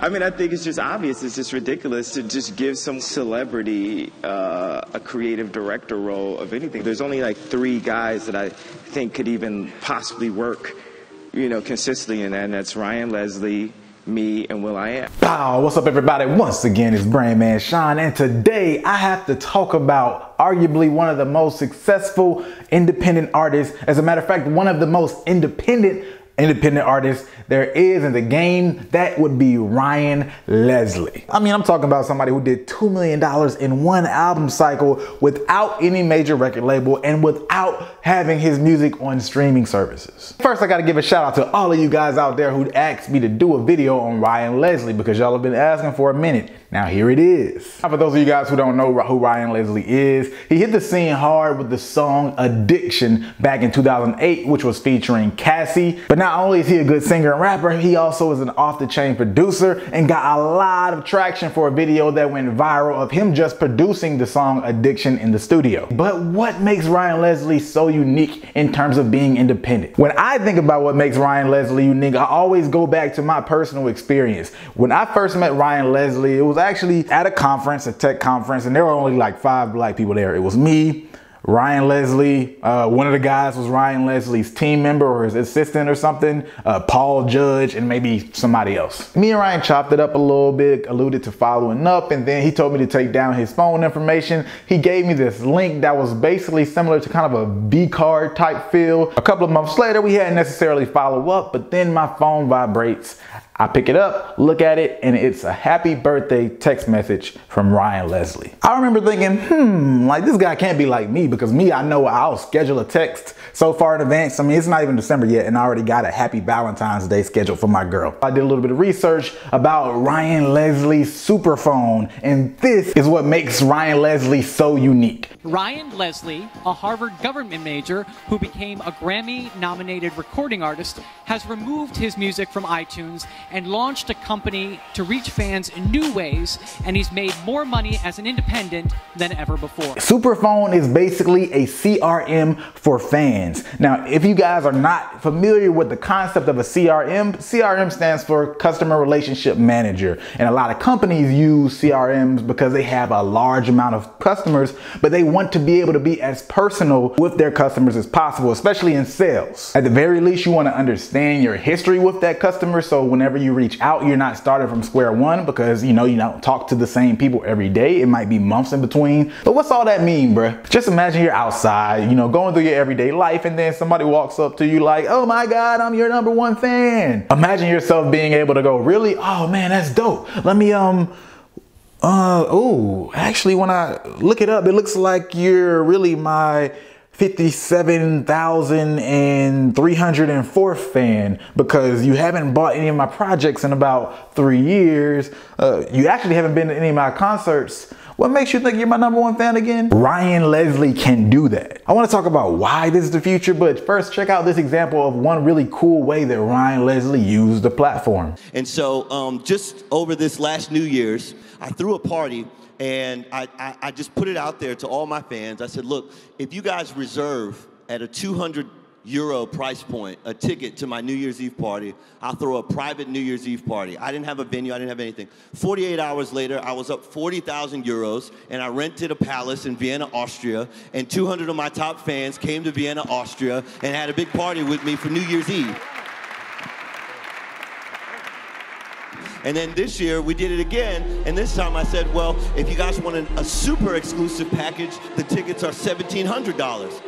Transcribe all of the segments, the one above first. I mean, I think it's just obvious. It's just ridiculous to just give some celebrity a creative director role of anything. There's only like 3 guys that I think could even possibly work, you know, consistently, and that's Ryan Leslie, me, and Will I Am. Pow! What's up, everybody? Once again, it's Brainman Sean, and today I have to talk about arguably one of the most successful independent artists. As a matter of fact, one of the most independent artist there is in the game. That would be Ryan Leslie. I mean, I'm talking about somebody who did $2 million in 1 album cycle without any major record label and without having his music on streaming services. First, I gotta give a shout out to all of you guys out there who asked me to do a video on Ryan Leslie, because y'all have been asking for a minute. Now here it is. Now, for those of you guys who don't know who Ryan Leslie is, he hit the scene hard with the song Addiction back in 2008, which was featuring Cassie. But not only is he a good singer and rapper, he also is an off-the-chain producer and got a lot of traction for a video that went viral of him just producing the song Addiction in the studio. But what makes Ryan Leslie so unique in terms of being independent? When I think about what makes Ryan Leslie unique, I always go back to my personal experience. When I first met Ryan Leslie, it was actually at a conference, a tech conference, and there were only like 5 black people there. It was me, Ryan Leslie, one of the guys was Ryan Leslie's team member or his assistant or something, Paul Judge, and maybe somebody else. Me and Ryan chopped it up a little bit, alluded to following up, and then he told me to take down his phone information. He gave me this link that was basically similar to kind of a V-card type feel. A couple of months later, we hadn't necessarily followed up, but then my phone vibrates. I pick it up, look at it, and it's a happy birthday text message from Ryan Leslie. I remember thinking, like, this guy can't be like me, because me, I know I'll schedule a text so far in advance. I mean, it's not even December yet, and I already got a happy Valentine's Day scheduled for my girl. I did a little bit of research about Ryan Leslie's superphone, and this is what makes Ryan Leslie so unique. Ryan Leslie, a Harvard government major who became a Grammy-nominated recording artist, has removed his music from iTunes and launched a company to reach fans in new ways, and he's made more money as an independent than ever before. Superphone is basically a CRM for fans. Now, if you guys are not familiar with the concept of a CRM, CRM stands for Customer Relationship Manager, and a lot of companies use CRMs because they have a large amount of customers, but they want to be able to be as personal with their customers as possible, especially in sales. At the very least, you want to understand your history with that customer, so whenever you reach out, you're not starting from square one, because you know you don't talk to the same people every day. It might be months in between. But what's all that mean, bruh? Just imagine you're outside, you know, going through your everyday life, and then somebody walks up to you like, oh my God, I'm your #1 fan. Imagine yourself being able to go, really? Oh man, that's dope. Let me, oh, actually when I look it up, it looks like you're really my 57,304th fan, because you haven't bought any of my projects in about 3 years. You actually haven't been to any of my concerts. What makes you think you're my #1 fan again? Ryan Leslie can do that. I want to talk about why this is the future, but first check out this example of one really cool way that Ryan Leslie used the platform. And so just over this last New Year's, I threw a party, and I just put it out there to all my fans. I said, look, if you guys reserve at a €200 price point a ticket to my New Year's Eve party, I'll throw a private New Year's Eve party. I didn't have a venue, I didn't have anything. 48 hours later, I was up 40,000 euros, and I rented a palace in Vienna, Austria, and 200 of my top fans came to Vienna, Austria, and had a big party with me for New Year's Eve. And then this year, we did it again, and this time I said, well, if you guys want a super exclusive package, the tickets are $1,700.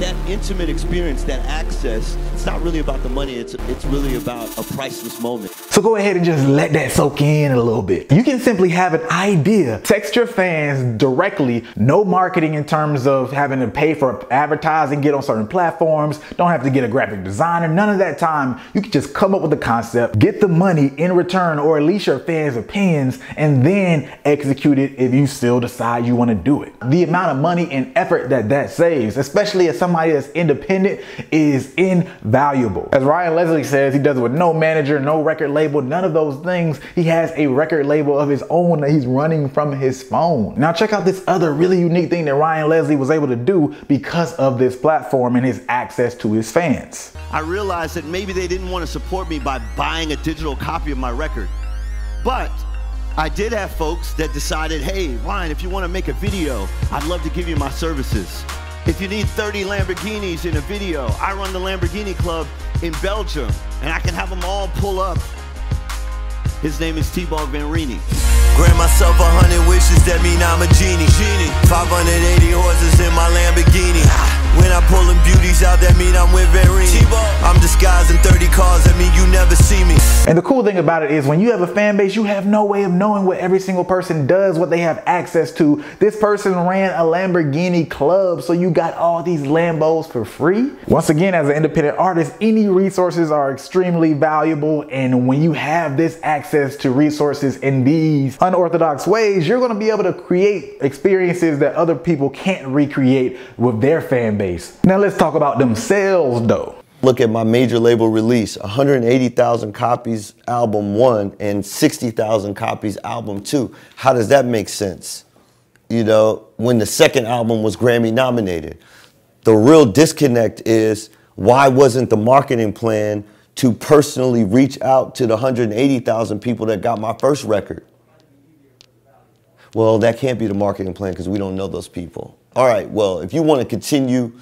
That intimate experience, that access, it's not really about the money, it's really about a priceless moment. So go ahead and just let that soak in a little bit. You can simply have an idea, text your fans directly, no marketing in terms of having to pay for advertising, get on certain platforms, don't have to get a graphic designer, none of that time. You can just come up with the concept, get the money in return, or at least your fans' opinions, and then execute it if you still decide you want to do it. The amount of money and effort that saves, especially as somebody that's independent, is invaluable. As Ryan Leslie says, he does it with no manager, no record label, none of those things. He has a record label of his own that he's running from his phone. Now check out this other really unique thing that Ryan Leslie was able to do because of this platform and his access to his fans. I realized that maybe they didn't want to support me by buying a digital copy of my record. But I did have folks that decided, hey, Ryan, if you want to make a video, I'd love to give you my services. If you need 30 Lamborghinis in a video, I run the Lamborghini Club in Belgium, and I can have them all pull up. His name is T-Bog Van Rini. Grant myself 100 wishes, that mean I'm a genie. 580 horses in my Lamborghini. When I'm pulling beauties out, that mean I'm with Van Rini. I'm disguised in 30 cars, that mean you never see me. And the cool thing about it is when you have a fan base, you have no way of knowing what every single person does, what they have access to. This person ran a Lamborghini Club, so you got all these Lambos for free. Once again, as an independent artist, any resources are extremely valuable, and when you have this access to resources in these unorthodox ways, you're going to be able to create experiences that other people can't recreate with their fan base. Now let's talk about them sales though. Look at my major label release, 180,000 copies album 1 and 60,000 copies album 2. How does that make sense? You know, when the second album was Grammy nominated. The real disconnect is, why wasn't the marketing plan to personally reach out to the 180,000 people that got my first record? Well, that can't be the marketing plan because we don't know those people. All right, well, if you want to continue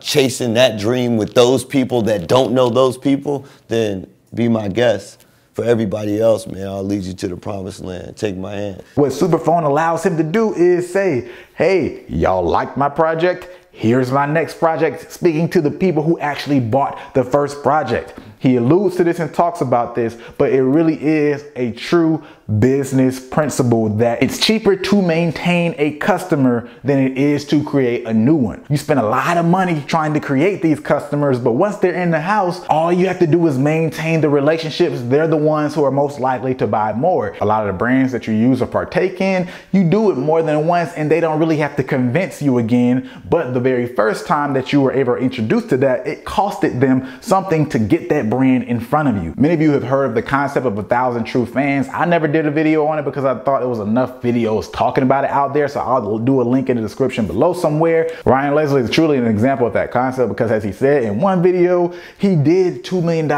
chasing that dream with those people that don't know those people, then be my guest. For everybody else, man, I'll lead you to the promised land. Take my hand. What Superphone allows him to do is say, hey, y'all like my project? Here's my next project, speaking to the people who actually bought the first project. He alludes to this and talks about this, but it really is a true business principle that it's cheaper to maintain a customer than it is to create a new one. You spend a lot of money trying to create these customers, but once they're in the house, all you have to do is maintain the relationships. They're the ones who are most likely to buy more. A lot of the brands that you use or partake in, you do it more than once and they don't really have to convince you again, but the very first time that you were ever introduced to that, it costed them something to get that brand in front of you. Many of you have heard of the concept of 1,000 true fans. I never did a video on it because I thought there was enough videos talking about it out there, so I'll do a link in the description below somewhere. Ryan Leslie is truly an example of that concept because, as he said in one video, he did $2 million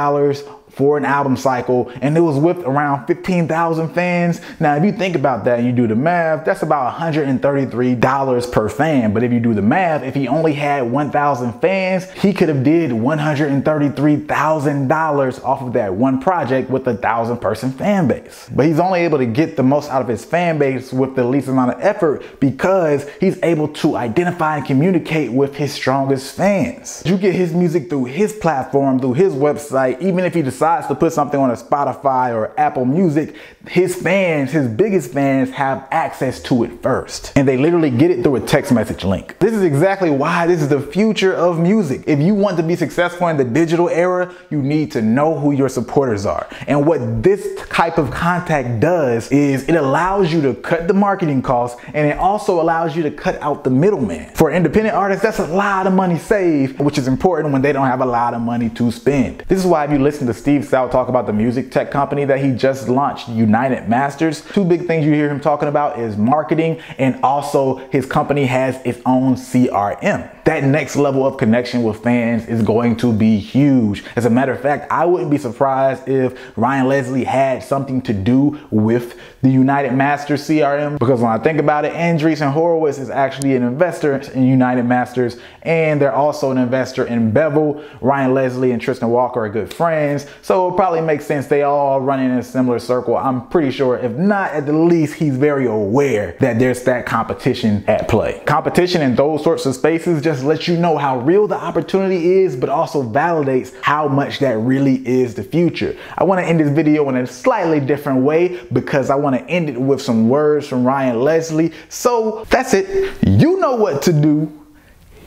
for an album cycle, and it was with around 15,000 fans. Now, if you think about that and you do the math, that's about $133 per fan. But if you do the math, if he only had 1,000 fans, he could have did $133,000 off of that one project with a 1,000-person fan base. But he's only able to get the most out of his fan base with the least amount of effort because he's able to identify and communicate with his strongest fans. You get his music through his platform, through his website. Even if he decides to put something on a Spotify or Apple Music, his fans, his biggest fans, have access to it first. And they literally get it through a text message link. This is exactly why this is the future of music. If you want to be successful in the digital era, you need to know who your supporters are. And what this type of contact does is it allows you to cut the marketing costs, and it also allows you to cut out the middleman. For independent artists, that's a lot of money saved, which is important when they don't have a lot of money to spend. This is why if you listen to Steve Stout talk about the music tech company that he just launched, United Masters, two big things you hear him talking about is marketing, and also his company has its own CRM. That next level of connection with fans is going to be huge. As a matter of fact, I wouldn't be surprised if Ryan Leslie had something to do with the United Masters CRM, because when I think about it, Andreessen Horowitz is actually an investor in United Masters, and they're also an investor in Bevel. Ryan Leslie and Tristan Walker are good friends, so it probably makes sense they all run in a similar circle. I'm pretty sure, if not at the least, he's very aware that there's that competition at play. Competition in those sorts of spaces just let you know how real the opportunity is, but also validates how much that really is the future. I want to end this video in a slightly different way because I want to end it with some words from Ryan Leslie. So that's it. You know what to do.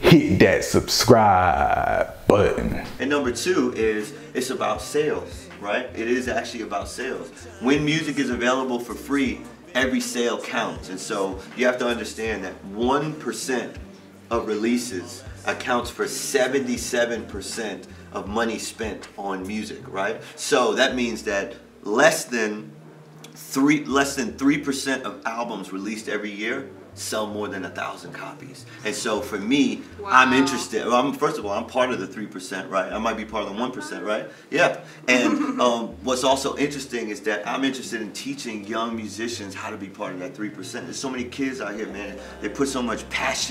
Hit that subscribe button. And number 2 is, it's about sales, right? It is actually about sales. When music is available for free, every sale counts. And so you have to understand that 1% of releases accounts for 77% of money spent on music, right? So that means that less than 3% of albums released every year sell more than 1,000 copies. And so for me, wow. I'm interested. Well, first of all, I'm part of the 3%, right? I might be part of the 1%, right? Yeah. And what's also interesting is that I'm interested in teaching young musicians how to be part of that 3%. There's so many kids out here, man. They put so much passion.